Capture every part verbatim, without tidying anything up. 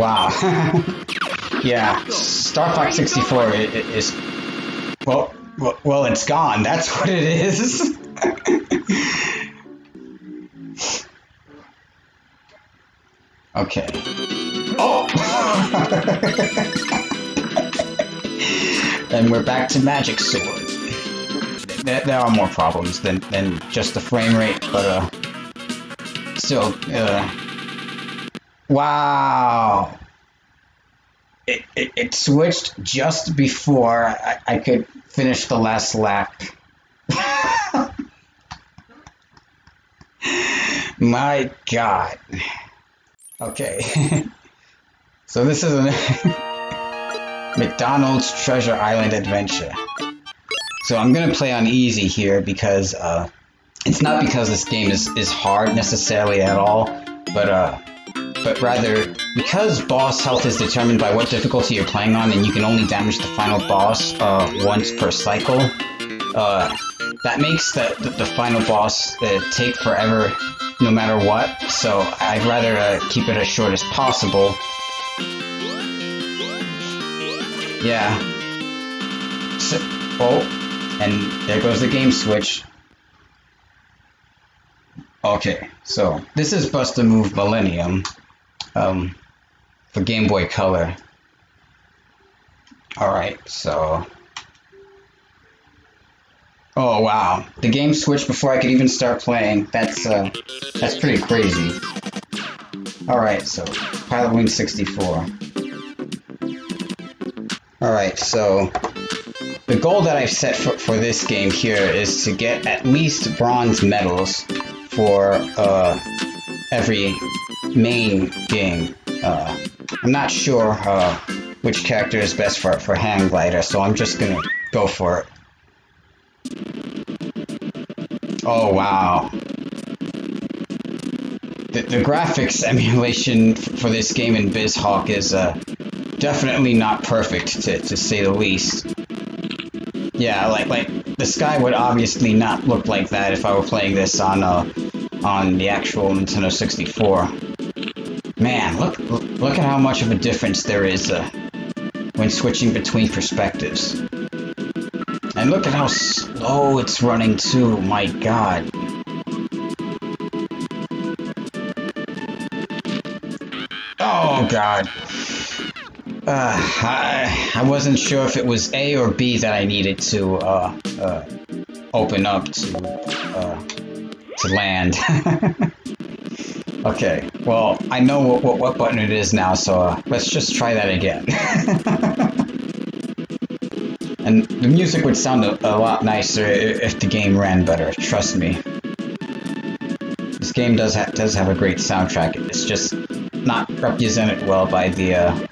Wow. Yeah, Star Fox sixty-four is, well, well, it's gone. That's what it is. Okay. Oh! And we're back to Magic Sword. There, there are more problems than, than just the frame rate, but, uh... still, uh... wow! It, it, it switched just before I, I could finish the last lap. My God. Okay. So this is a McDonald's Treasure Island Adventure. So I'm gonna play on easy here because uh, it's not because this game is, is hard necessarily at all, but uh, but rather because boss health is determined by what difficulty you're playing on, and you can only damage the final boss uh, once per cycle. Uh, that makes the, the, the final boss uh, take forever no matter what, so I'd rather uh, keep it as short as possible. Yeah. So, oh, and there goes the game switch. Okay, so this is Bust a Move Millennium um, for Game Boy Color. Alright, so... oh wow, the game switched before I could even start playing. That's uh, that's pretty crazy. Alright, so, Pilotwings sixty-four. Alright, so, the goal that I've set for, for this game here is to get at least bronze medals for uh, every main game. Uh, I'm not sure uh, which character is best for, for Hang Glider, so I'm just gonna go for it. Oh wow. The, the graphics emulation for this game in BizHawk is uh, definitely not perfect, to, to say the least. Yeah, like like the sky would obviously not look like that if I were playing this on uh, on the actual Nintendo sixty-four. Man, look look at how much of a difference there is uh, when switching between perspectives. And look at how slow it's running too, my God. Oh God. Uh, I, I wasn't sure if it was A or B that I needed to uh, uh, open up to, uh, to land. Okay, well, I know what, what, what button it is now, so uh, let's just try that again. And the music would sound a, a lot nicer if the game ran better, trust me. This game does, ha does have a great soundtrack, it's just not represented well by the uh,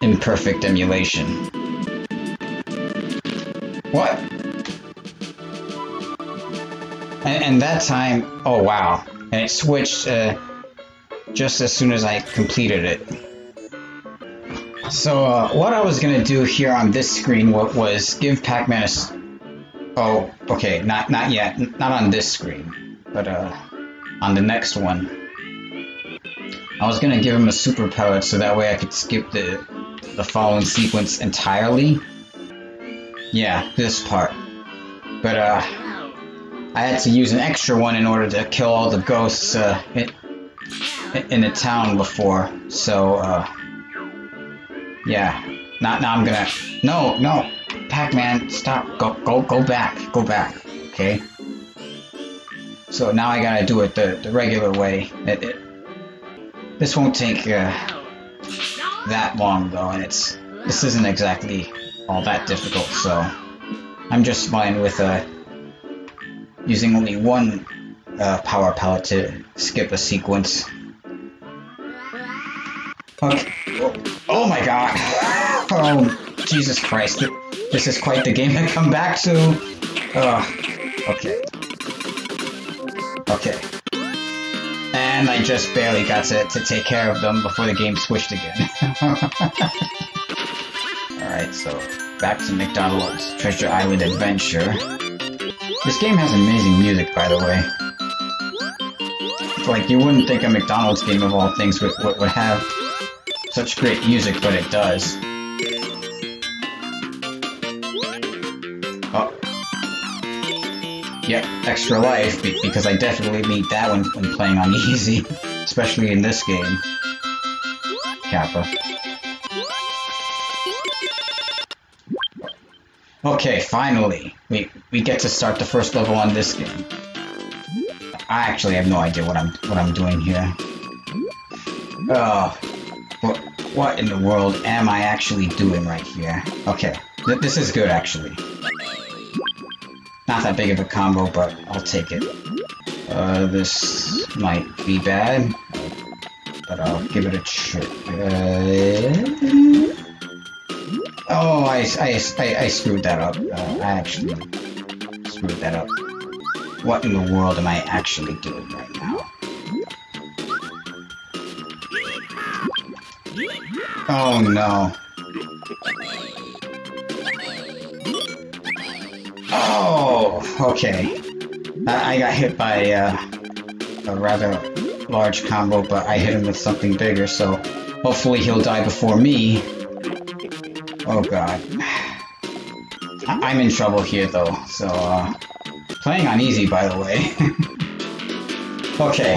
imperfect emulation. What? And, and that time, oh wow, and it switched uh, just as soon as I completed it. So, uh, what I was gonna do here on this screen was give Pac-Man a s- oh, okay, not, not yet, not on this screen, but, uh, on the next one. I was gonna give him a super pellet so that way I could skip the, the following sequence entirely. Yeah, this part. But, uh, I had to use an extra one in order to kill all the ghosts, uh, in, in the town before, so, uh, yeah, not now. I'm gonna. No, no, Pac-Man, stop. Go, go, go back. Go back. Okay. So now I gotta do it the the regular way. It, it, this won't take uh, that long though, and it's this isn't exactly all that difficult. So I'm just fine with uh, using only one uh, power pellet to skip a sequence. Okay. Oh my God! Oh, Jesus Christ! This is quite the game to come back to. Uh, okay. Okay. And I just barely got to, to take care of them before the game switched again. Alright, so back to McDonald's Treasure Island Adventure. This game has amazing music, by the way. Like, you wouldn't think a McDonald's game of all things would, would, would have such great music, but it does. Oh. Yep, extra life, because I definitely need that one when playing on easy, especially in this game. Kappa. Okay, finally, we, we get to start the first level on this game. I actually have no idea what I'm what I'm doing here. Oh, what, what in the world am I actually doing right here? Okay, th this is good actually. Not that big of a combo, but I'll take it. Uh, this might be bad, but I'll give it a try. Uh... Oh, I, I, I, I screwed that up. Uh, I actually screwed that up. What in the world am I actually doing right now? Oh no. Oh, okay. I, I got hit by uh, a rather large combo, but I hit him with something bigger, so hopefully he'll die before me. Oh god. I'm in trouble here though, so uh, playing on easy by the way. Okay.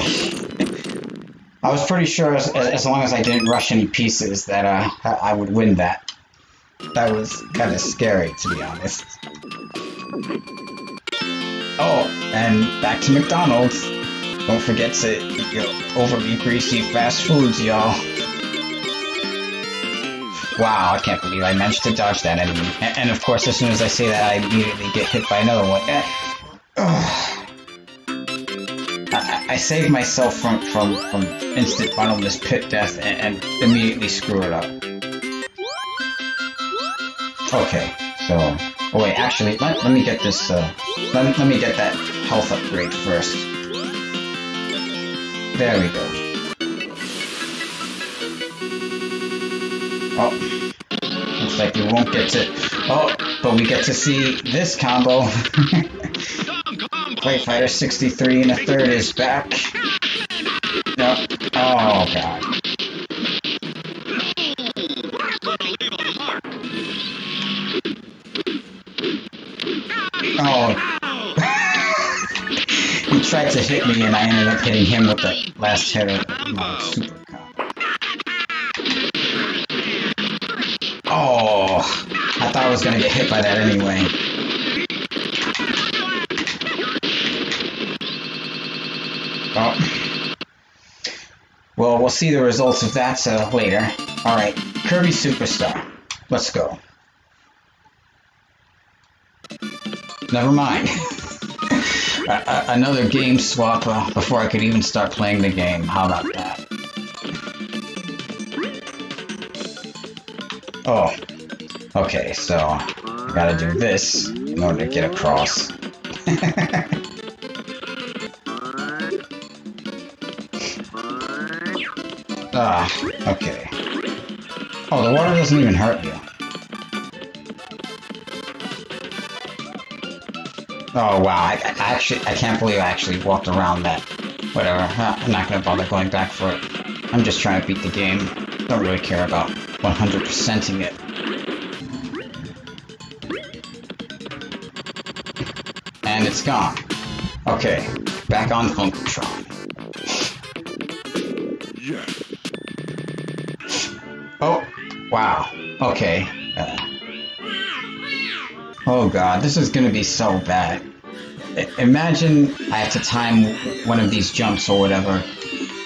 I was pretty sure as, as long as I didn't rush any pieces that uh, I would win that. That was kind of scary to be honest. Oh, and back to McDonald's. Don't forget to eat your overly greasy fast foods, y'all. Wow, I can't believe I managed to dodge that enemy. And, and of course, as soon as I say that, I immediately get hit by another one. Eh, I, I saved myself from, from, from instant bottomless pit death and, and immediately screw it up. Okay, so... Oh wait, actually, let, let me get this, uh... Let, let me get that health upgrade first. There we go. Oh, looks like we won't get to... Oh, but we get to see this combo. Play Fighter sixty-three and a third is back. No. Oh, God. Oh. He tried to hit me and I ended up hitting him with the last hit of my super combo. Oh, I thought I was gonna get hit by that anyway. Oh. Well, we'll see the results of that uh, later. Alright, Kirby Superstar. Let's go. Never mind. uh, another game swap uh, before I could even start playing the game. How about that? Oh, okay, so I gotta do this in order to get across. Ah, okay. Oh, the water doesn't even hurt you. Oh, wow, I, I actually, I can't believe I actually walked around that. Whatever, I'm not gonna bother going back for it. I'm just trying to beat the game. Don't really care about one hundred percenting it. And it's gone. Okay, back on Funkotron. Yeah. Oh, wow. Okay. Uh, oh god, this is gonna be so bad. I imagine I have to time one of these jumps or whatever,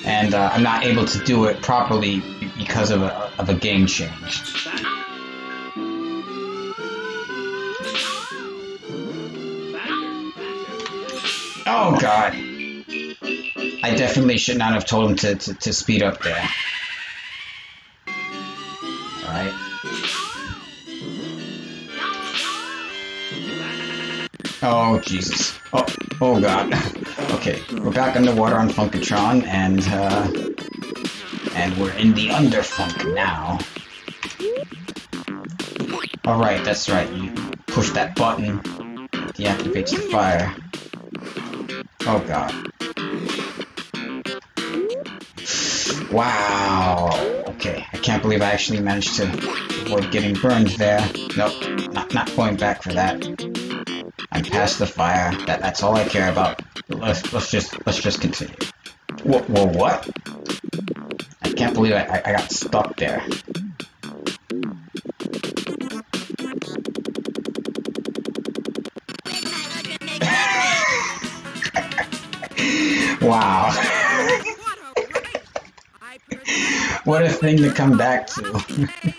and uh, I'm not able to do it properly because of a, of a game change. Oh god! I definitely should not have told him to, to, to speed up there. Alright. Oh Jesus. Oh, oh god. Okay, we're back underwater on Funkotron and uh... and we're in the underfunk now. Alright, that's right. You push that button, it deactivates the fire. Oh god. Wow. Okay, I can't believe I actually managed to avoid getting burned there. Nope, not, not going back for that. I'm past the fire. That, that's all I care about. Let's, let's just let's just continue. Whoa, whoa, what? I can't believe I, I, I got stuck there. Wow. What a thing to come back to.